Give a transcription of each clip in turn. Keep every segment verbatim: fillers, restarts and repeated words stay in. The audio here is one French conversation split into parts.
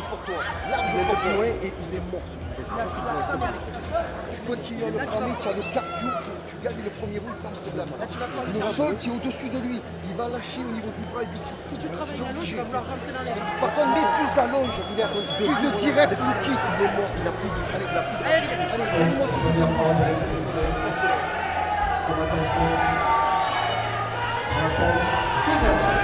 large pour toi. Large pour toi. Et il est mort ce là, tu vas très bien avec le tu as le cardio, tu gagnes le premier round sans problème. Le sol qui est au-dessus de lui, il va lâcher au niveau du bras et du kick. Si tu travailles la longe, tu vas vouloir rentrer dans les rangs. Par contre, mets plus la longe, plus de direct, plus de kick. Il est mort, il a pris du chalet, il a pris du chalet. Allez, je vois ce que tu veux faire. Comme attention, on attend des années.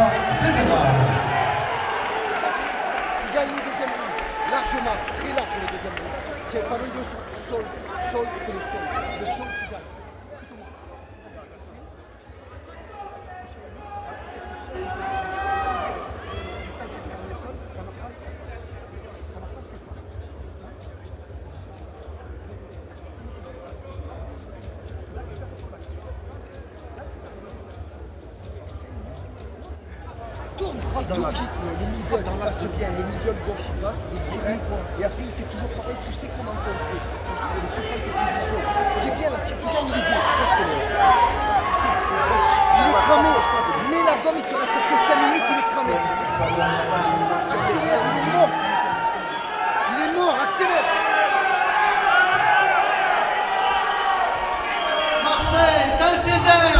Enfin, désagréable. Il gagne le deuxième round, largement, très large le deuxième round. C'est pas mal de sol, sol, c'est le sol, le sol qui gagne. Dans la, le middle, dans la se bien, le middle gauche se passe, il tire une fois. Et après il fait toujours pareil, tu sais comment contrer. Tu prends tes positions. C'est bien là, tu gagnes les deux. Il est cramé, mais la gomme, il te reste que cinq minutes, il est cramé. Accélère, il est mort. Il est mort, accélère. Marseille, Saint-Césaire, Nice.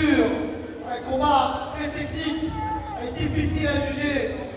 dur, un combat très technique et difficile à juger.